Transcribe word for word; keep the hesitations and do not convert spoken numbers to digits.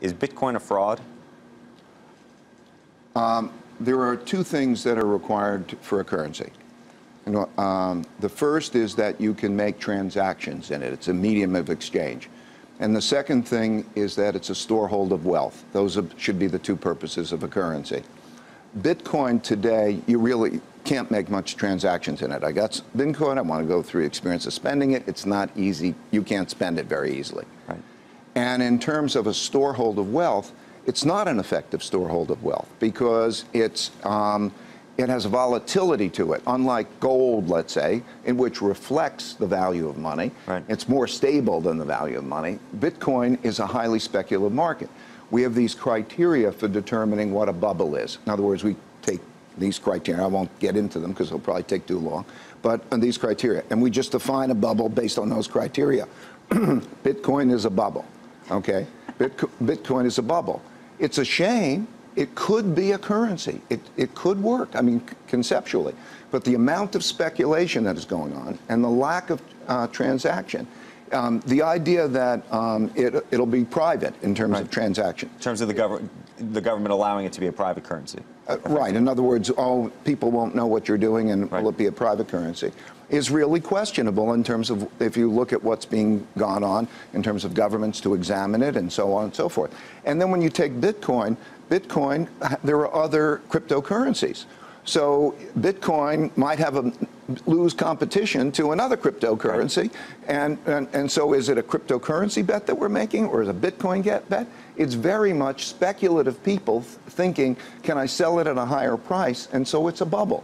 Is Bitcoin a fraud? Um, there are two things that are required for a currency. You know, um, the first is that you can make transactions in it. It's a medium of exchange. And the second thing is that it's a storehold of wealth. Those are, should be the two purposes of a currency. Bitcoin today, you really can't make much transactions in it. I got Bitcoin, I want to go through the experience of spending it. It's not easy. You can't spend it very easily. Right. And in terms of a storehold of wealth, it's not an effective storehold of wealth because it's, um, it has a volatility to it, unlike gold, let's say, in which reflects the value of money. Right. It's more stable than the value of money. Bitcoin is a highly speculative market. We have these criteria for determining what a bubble is. In other words, we take these criteria. I won't get into them because it'll probably take too long, but these criteria. And we just define a bubble based on those criteria. Bitcoin is a bubble. Okay, Bitcoin is a bubble. It's a shame. It could be a currency. It, it could work, I mean, conceptually. But the amount of speculation that is going on and the lack of uh, transaction, um, the idea that um, it, it'll be private in terms right. of transaction. In terms of the, gov the government allowing it to be a private currency. Uh, right. In other words, oh, people won't know what you're doing and right. will it be a private currency, is really questionable in terms of if you look at what's being gone on in terms of governments to examine it and so on and so forth. And then when you take Bitcoin, Bitcoin, there are other cryptocurrencies. So Bitcoin might have a lose competition to another cryptocurrency. Right. And, and, and so is it a cryptocurrency bet that we're making or is it a Bitcoin get bet? It's very much speculative people thinking, can I sell it at a higher price? And so it's a bubble.